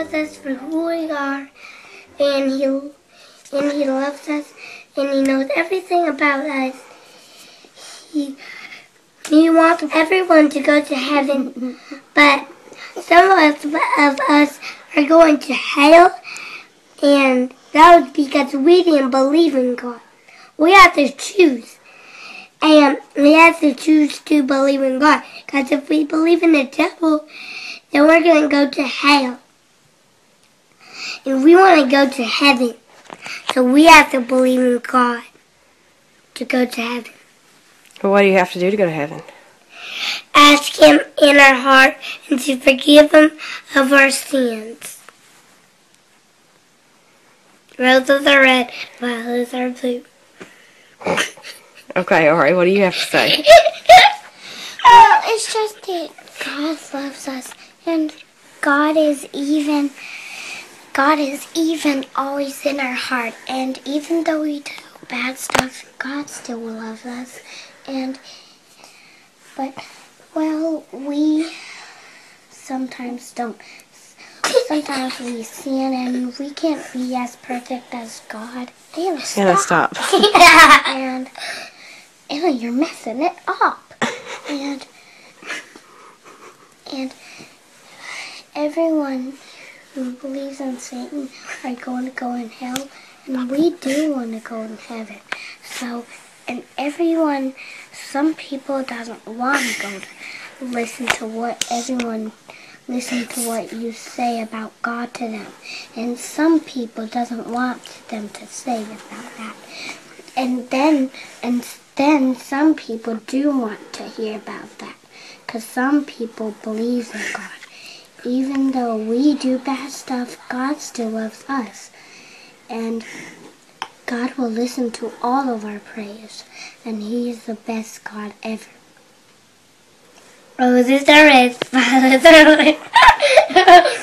loves us for who we are, and he loves us, and he knows everything about us. He wants everyone to go to heaven, but some of us are going to hell, and that was because we didn't believe in God. We have to choose. And we have to choose to believe in God. Because if we believe in the devil, then we're going to go to hell. And we want to go to heaven. So we have to believe in God to go to heaven. Well, what do you have to do to go to heaven? Ask Him in our heart and to forgive Him of our sins. Roses are red, violets are blue. Okay, alright, what do you have to say? Well, it's just that God loves us, and God is even always in our heart, and even though we do bad stuff, God still loves us, but we sometimes don't. Sometimes we sin, and we can't be as perfect as God. Anna, stop. And Anna, you're messing it up. And everyone who believes in Satan are going to go in hell, and we do want to go in heaven. So, and everyone, some people doesn't want to go to listen to what you say about God to them. And some people doesn't want them to say about that. And then some people do want to hear about that. Because some people believe in God. Even though we do bad stuff, God still loves us. And God will listen to all of our prayers. And He is the best God ever. Roses are red, violets are blue.